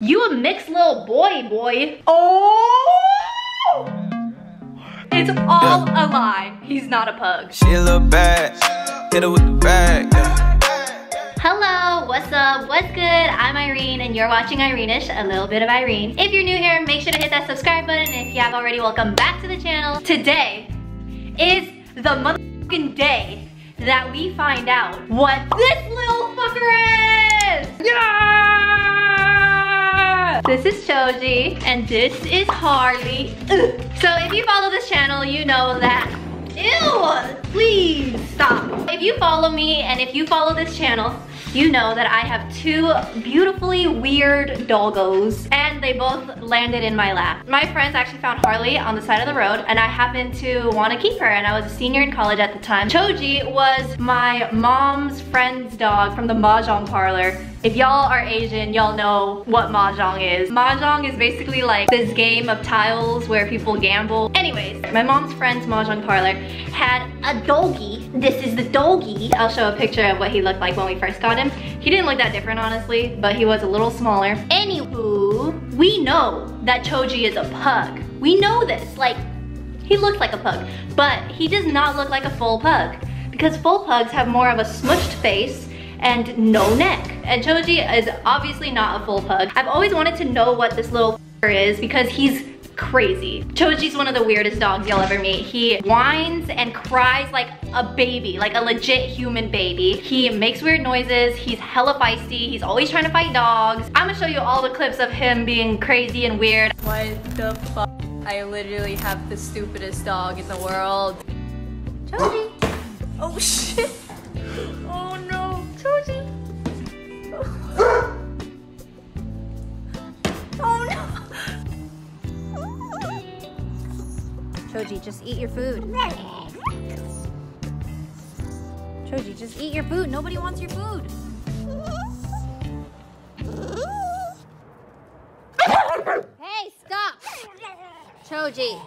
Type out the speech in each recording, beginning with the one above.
You a mixed little boy. Oh! It's all a lie. He's not a pug. She a little bad. Hit her with the bag. Hello, what's up? What's good? I'm Irene and you're watching Ireneish, a little bit of Irene. If you're new here, make sure to hit that subscribe button. And if you have already, welcome back to the channel. Today is the motherfucking day that we find out what this little fucker is! Yeah! This is Choji, and this is Harley. Ugh. So if you follow this channel, you know that... Ew! Please stop. If you follow me, and if you follow this channel, you know that I have two beautifully weird doggos, and they both landed in my lap. My friends actually found Harley on the side of the road, and I happened to want to keep her, and I was a senior in college at the time. Choji was my mom's friend's dog from the Mahjong Parlor. If y'all are Asian, y'all know what Mahjong is. Mahjong is basically like this game of tiles where people gamble. Anyways, my mom's friend's Mahjong Parlor had a doggy. This is the doggy. I'll show a picture of what he looked like when we first got him. He didn't look that different, honestly, but he was a little smaller. Anywho, we know that Choji is a pug. We know this. Like, he looked like a pug, but he does not look like a full pug because full pugs have more of a smushed face and no neck. And Choji is obviously not a full pug. I've always wanted to know what this little f***er is because he's crazy. Choji's one of the weirdest dogs you'll ever meet. He whines and cries like a baby, like a legit human baby. He makes weird noises, he's hella feisty, he's always trying to fight dogs. I'm gonna show you all the clips of him being crazy and weird. What the fuck? I literally have the stupidest dog in the world. Choji! Oh shit! Oh no! Choji. Oh no! Choji, just eat your food. Choji, just eat your food. Nobody wants your food. Hey, stop! Choji.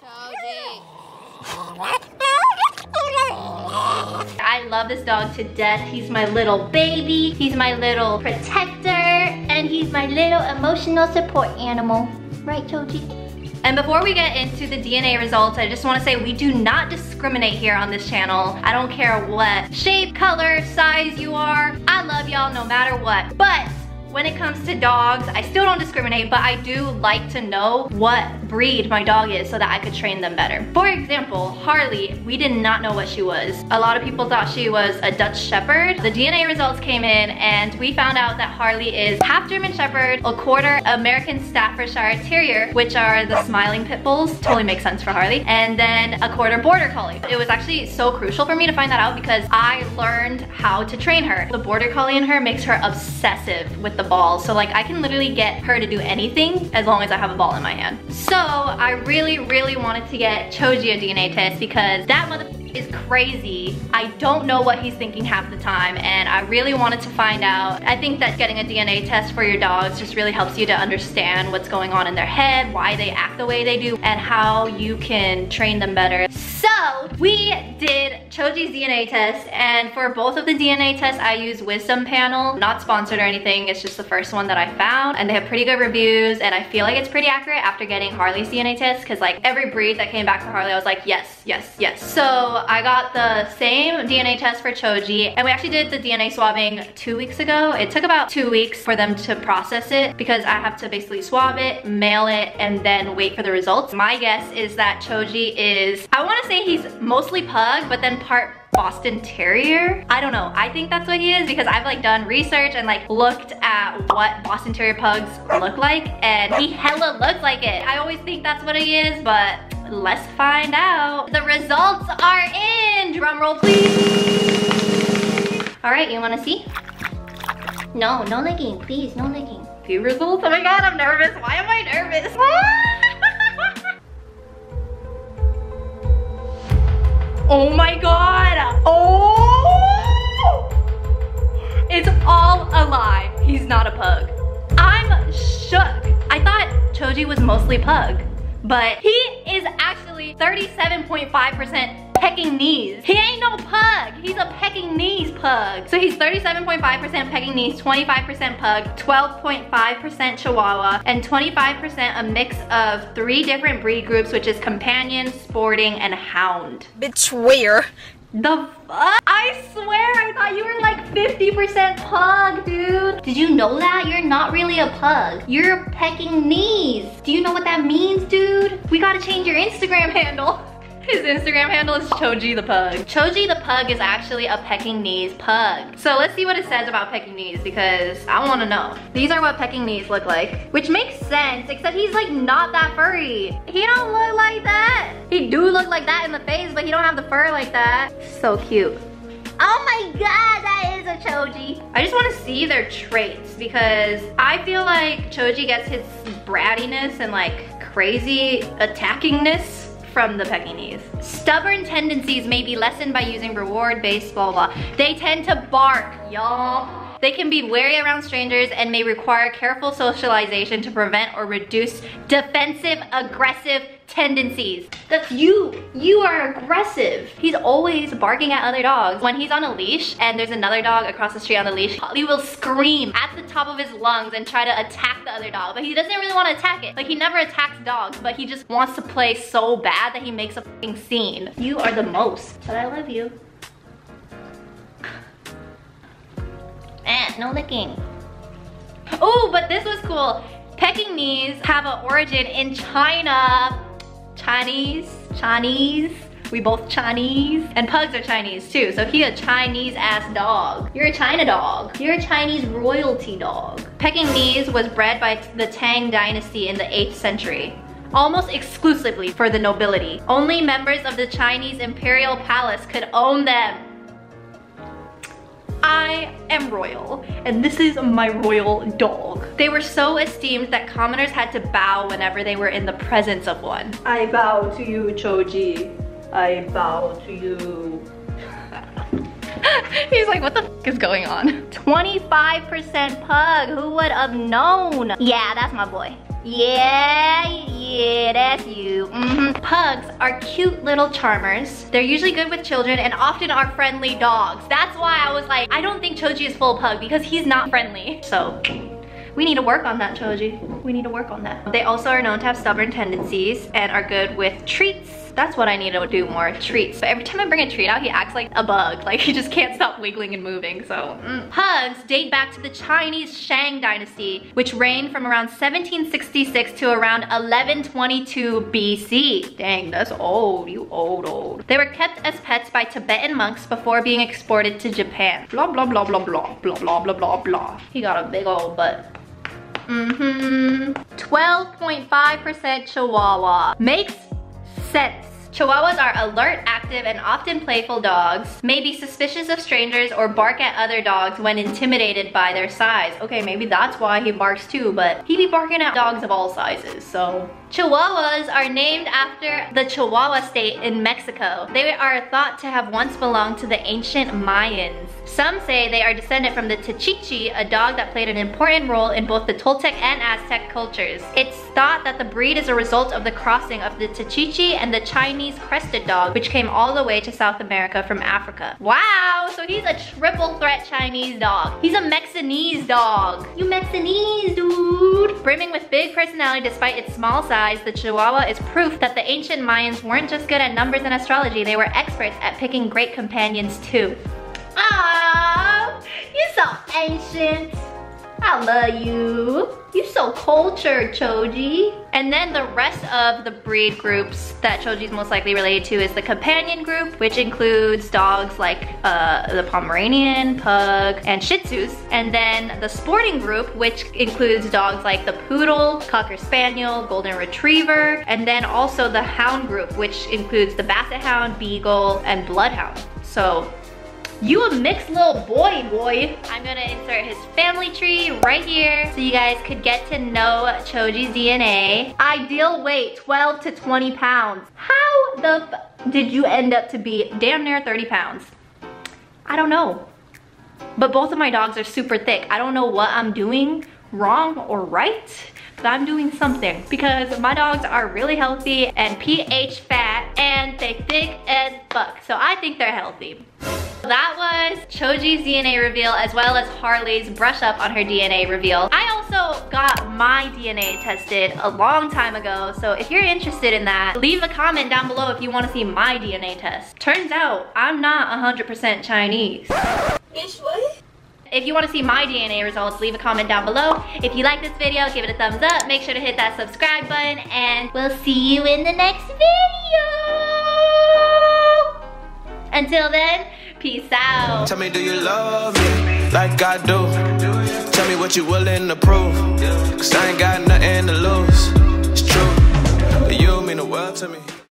Choji. I love this dog to death. He's my little baby, he's my little protector, and he's my little emotional support animal. Right, Choji? And before we get into the DNA results, I just want to say we do not discriminate here on this channel. I don't care what shape, color, size you are. I love y'all no matter what. But when it comes to dogs, I still don't discriminate, but I do like to know what breed my dog is so that I could train them better. For example, Harley, we did not know what she was. A lot of people thought she was a Dutch Shepherd. The DNA results came in and we found out that Harley is half German Shepherd, a quarter American Staffordshire Terrier, which are the smiling pit bulls. Totally makes sense for Harley. And then a quarter border collie. It was actually so crucial for me to find that out because I learned how to train her. The border collie in her makes her obsessive with the ball, so like I can literally get her to do anything as long as I have a ball in my hand. So I really wanted to get Choji a DNA test because that motherfucker is crazy. I don't know what he's thinking half the time and I really wanted to find out. I think that getting a DNA test for your dogs just really helps you to understand what's going on in their head, why they act the way they do, and how you can train them better. So we did Choji's DNA test, and for both of the DNA tests I used Wisdom Panel. Not sponsored or anything, it's just the first one that I found, and they have pretty good reviews and I feel like it's pretty accurate after getting Harley's DNA test because like every breed that came back for Harley I was like yes, yes, yes. So I got the same DNA test for Choji, and we actually did the DNA swabbing 2 weeks ago. It took about 2 weeks for them to process it because I have to basically swab it, mail it, and then wait for the results. My guess is that Choji is, I want to say he's mostly pug, but then part Boston Terrier. I don't know. I think that's what he is because I've like done research and like looked at what Boston Terrier pugs look like, and he hella looks like it. I always think that's what he is, but let's find out. The results are in. Drum roll, please. All right, you want to see? No, no licking, please, no licking. Few results. Oh my god, I'm nervous. Why am I nervous? Oh my god! Oh! It's all a lie. He's not a pug. I'm shook. I thought Choji was mostly pug, but he is actually 37.5% Pekingese. He ain't no pug, he's a Pekingese pug. So he's 37.5% Pekingese, 25% pug, 12.5% Chihuahua, and 25% a mix of 3 different breed groups, which is companion, sporting, and hound. Bitch, where? The fuck? I swear I thought you were like 50% pug, dude. Did you know that? You're not really a pug. You're Pekingese. Do you know what that means, dude? We gotta change your Instagram handle. His Instagram handle is Choji the Pug. Choji the Pug is actually a Pekingese pug. So let's see what it says about Pekingese because I wanna know. These are what Pekingese look like, which makes sense, except he's like not that furry. He don't look like that. He do look like that in the face, but he don't have the fur like that. So cute. Oh my god, that is a Choji. I just wanna see their traits because I feel like Choji gets his brattiness and like crazy attackingness from the Pekingese. Stubborn tendencies may be lessened by using reward-based blah blah. They tend to bark, y'all. They can be wary around strangers and may require careful socialization to prevent or reduce defensive, aggressive tendencies. That's you. You are aggressive. He's always barking at other dogs. When he's on a leash and there's another dog across the street on the leash, he will scream at the top of his lungs and try to attack the other dog, but he doesn't really want to attack it. Like, he never attacks dogs, but he just wants to play so bad that he makes a fucking scene. You are the most, but I love you. No licking. Oh, but this was cool. Pekingese have an origin in China. Chinese. We both Chinese. And pugs are Chinese too, so he a Chinese-ass dog. You're a China dog. You're a Chinese royalty dog. Pekingese was bred by the Tang dynasty in the 8th century. Almost exclusively for the nobility. Only members of the Chinese imperial palace could own them. I am royal, and this is my royal dog. They were so esteemed that commoners had to bow whenever they were in the presence of one. I bow to you, Choji. I bow to you. He's like, what the f is going on? 25% pug, who would have known? Yeah, that's my boy. Yeah, that's you. Pugs are cute little charmers. They're usually good with children and often are friendly dogs. That's why I was like, I don't think Choji is full pug because he's not friendly. So we need to work on that, Choji. We need to work on that. They also are known to have stubborn tendencies and are good with treats. That's what I need to do more, treats. But every time I bring a treat out, he acts like a bug. Like, he just can't stop wiggling and moving, so. Pugs date back to the Chinese Shang dynasty, which reigned from around 1766 to around 1122 BC. Dang, that's old, you old. They were kept as pets by Tibetan monks before being exported to Japan. He got a big old butt. 12.5% Chihuahua. Makes sense. Chihuahuas are alert, active, and often playful dogs, may be suspicious of strangers or bark at other dogs when intimidated by their size. Okay, maybe that's why he barks too, but he be barking at dogs of all sizes, so. Chihuahuas are named after the Chihuahua state in Mexico. They are thought to have once belonged to the ancient Mayans. Some say they are descended from the Techichi, a dog that played an important role in both the Toltec and Aztec cultures. It's thought that the breed is a result of the crossing of the Techichi and the Chinese Crested dog, which came all the way to South America from Africa. Wow, so he's a triple threat Chinese dog. He's a Mexinese dog. You Mexinese, dude. Brimming with big personality despite its small size, the Chihuahua is proof that the ancient Mayans weren't just good at numbers and astrology, they were experts at picking great companions too. Aww, you're so ancient. I love you. You're so cultured, Choji. And then the rest of the breed groups that Choji's most likely related to is the companion group, which includes dogs like the Pomeranian, Pug, and Shih Tzus. And then the sporting group, which includes dogs like the Poodle, Cocker Spaniel, Golden Retriever, and then also the Hound group, which includes the Basset Hound, Beagle, and Bloodhound. So, you a mixed little boy. I'm gonna insert his family tree right here so you guys could get to know Choji's DNA. Ideal weight, 12 to 20 pounds. How the f did you end up to be damn near 30 pounds? I don't know. But both of my dogs are super thick. I don't know what I'm doing wrong or right, but I'm doing something because my dogs are really healthy and pH fat and they thick as fuck. So I think they're healthy. That was Choji's DNA reveal as well as Harley's brush up on her DNA reveal. I also got my DNA tested a long time ago, so if you're interested in that, leave a comment down below if you want to see my DNA test. Turns out I'm not 100% Chinese. If you want to see my DNA results, leave a comment down below. If you like this video, give it a thumbs up. Make sure to hit that subscribe button and we'll see you in the next video. Until then, peace out. Tell me, do you love me like I do? Tell me what you willing to prove, cause I ain't got nothing to lose. It's true, you mean the world to me.